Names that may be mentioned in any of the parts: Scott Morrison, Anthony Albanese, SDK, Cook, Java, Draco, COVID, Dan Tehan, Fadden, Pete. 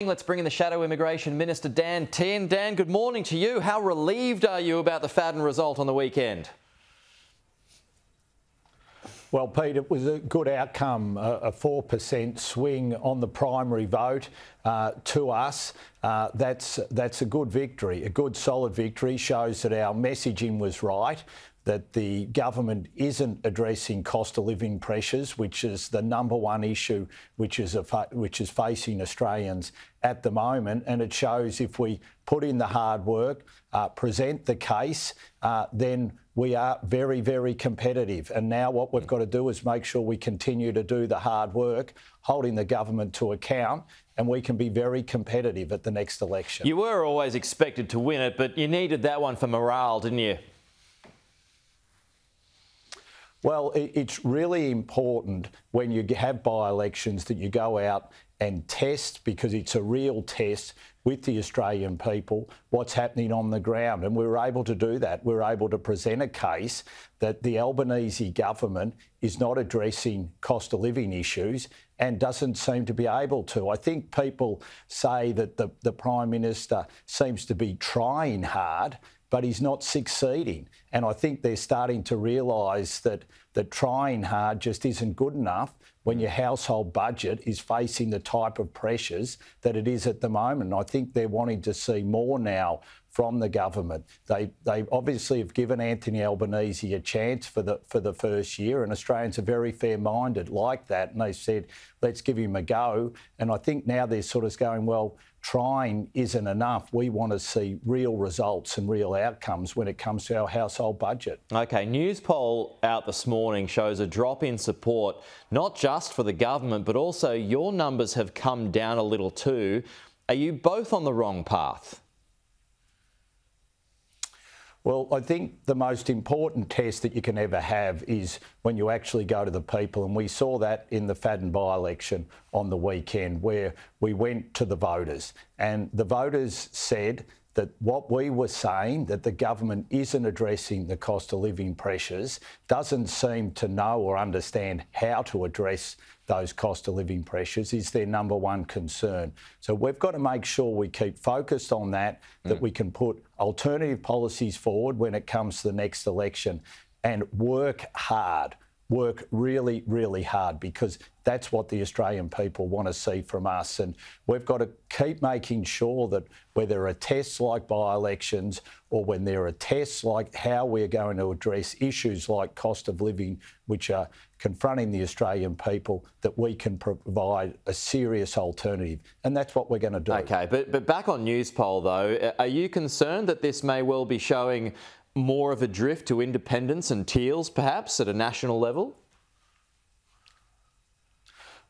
Let's bring in the Shadow Immigration Minister, Dan Tehan. Dan, good morning to you. How relieved are you about the Fadden result on the weekend? Well, Pete, it was a good outcome, a 4% swing on the primary vote to us. That's a good victory, a good solid victory. Shows that our messaging was right, that the government isn't addressing cost of living pressures, which is the number one issue which is facing Australians at the moment. And it shows if we put in the hard work, present the case, then we are very, very competitive. And now what we've got to do is make sure we continue to do the hard work, holding the government to account, and we can be very competitive at the next election. You were always expected to win it, but you needed that one for morale, didn't you? Well, it's really important when you have by-elections that you go out and test, because it's a real test with the Australian people, what's happening on the ground. And we were able to do that. We were able to present a case that the Albanese government is not addressing cost of living issues and doesn't seem to be able to. I think people say that the Prime Minister seems to be trying hard, but he's not succeeding. And I think they're starting to realise that trying hard just isn't good enough when your household budget is facing the type of pressures that it is at the moment. And I think they're wanting to see more now from the government. They obviously have given Anthony Albanese a chance for the first year, and Australians are very fair-minded like that, and they said, let's give him a go. And I think now they're sort of going, well, trying isn't enough. We want to see real results and real outcomes when it comes to our household budget. OK, news poll out this morning shows a drop in support, not just for the government, but also your numbers have come down a little too. Are you both on the wrong path? Well, I think the most important test that you can ever have is when you actually go to the people, and we saw that in the Fadden by-election on the weekend, where we went to the voters, and the voters said that what we were saying, that the government isn't addressing the cost of living pressures, doesn't seem to know or understand how to address those cost of living pressures, is their number one concern. So we've got to make sure we keep focused on that, that we can put alternative policies forward when it comes to the next election, and work hard. Work really, really hard, because that's what the Australian people want to see from us. And we've got to keep making sure that where there are tests like by-elections, or when there are tests like how we're going to address issues like cost of living, which are confronting the Australian people, that we can provide a serious alternative. And that's what we're going to do. OK, but back on news poll, though, are you concerned that this may well be showing more of a drift to independents and teals, perhaps, at a national level?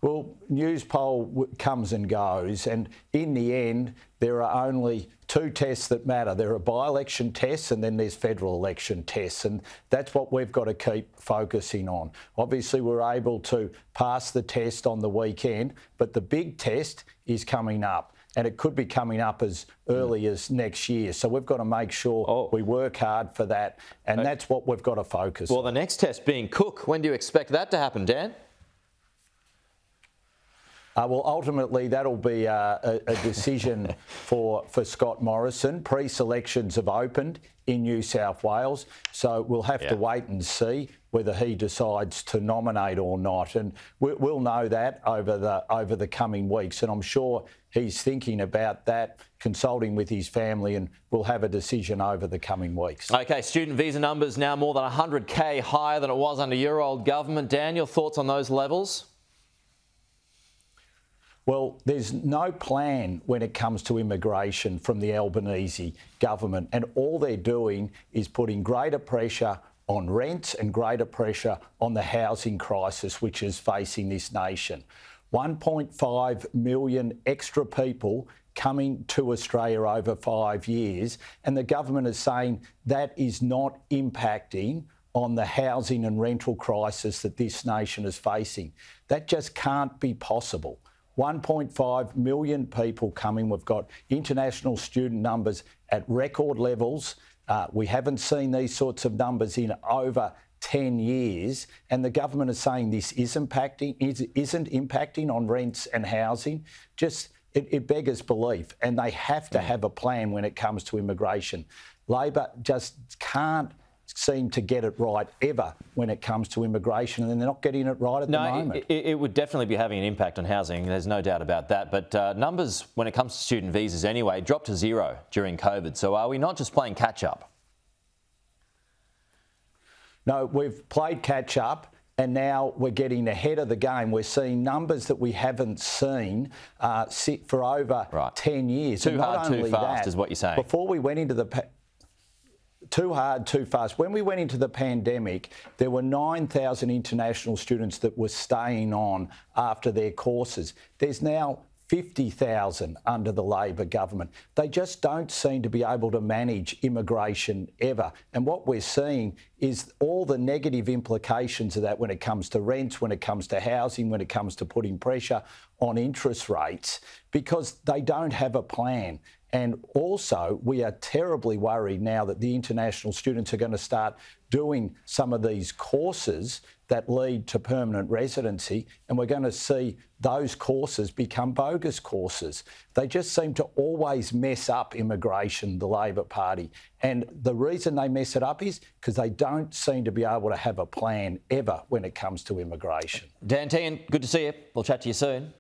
Well, news poll comes and goes, and in the end, there are only two tests that matter. There are by-election tests, and then there's federal election tests, and that's what we've got to keep focusing on. Obviously, we're able to pass the test on the weekend, but the big test is coming up, and it could be coming up as early as next year. So we've got to make sure we work hard for that, and that's what we've got to focus on. Well, the next test being Cook. When do you expect that to happen, Dan? Well, ultimately, that'll be a decision for Scott Morrison. Pre-selections have opened in New South Wales, so we'll have to wait and see whether he decides to nominate or not. And we'll know that over the coming weeks. And I'm sure he's thinking about that, consulting with his family, and we'll have a decision over the coming weeks. OK, student visa numbers now more than 100K higher than it was under your old government. Dan, your thoughts on those levels? Well, there's no plan when it comes to immigration from the Albanese government, and all they're doing is putting greater pressure on rents and greater pressure on the housing crisis which is facing this nation. 1.5 million extra people coming to Australia over 5 years, and the government is saying that is not impacting on the housing and rental crisis that this nation is facing. That just can't be possible. 1.5 million people coming. We've got international student numbers at record levels. We haven't seen these sorts of numbers in over 10 years. And the government is saying this is isn't impacting on rents and housing. Just it beggars belief, and they have to have a plan when it comes to immigration. Labor just can't seem to get it right ever when it comes to immigration, and they're not getting it right at the moment. It would definitely be having an impact on housing, there's no doubt about that, but numbers when it comes to student visas anyway dropped to zero during COVID, so are we not just playing catch-up? No, we've played catch-up, and now we're getting ahead of the game. We're seeing numbers that we haven't seen sit for over 10 years. Too hard, too fast is what you're saying. Before we went into the... Too hard, too fast. When we went into the pandemic, there were 9,000 international students that were staying on after their courses. There's now 50,000 under the Labor government. They just don't seem to be able to manage immigration ever. And what we're seeing is all the negative implications of that when it comes to rents, when it comes to housing, when it comes to putting pressure on interest rates, because they don't have a plan. And also, we are terribly worried now that the international students are going to start doing some of these courses that lead to permanent residency, and we're going to see those courses become bogus courses. They just seem to always mess up immigration, the Labor Party. And the reason they mess it up is because they don't seem to be able to have a plan ever when it comes to immigration. Dan Tehan, good to see you. We'll chat to you soon.